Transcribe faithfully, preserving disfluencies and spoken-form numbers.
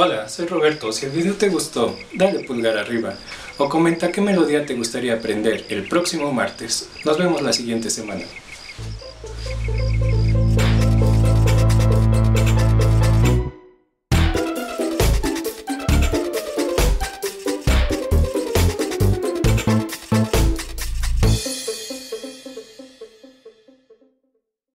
Hola, soy Roberto. Si el video te gustó, dale pulgar arriba o comenta qué melodía te gustaría aprender el próximo martes. Nos vemos la siguiente semana.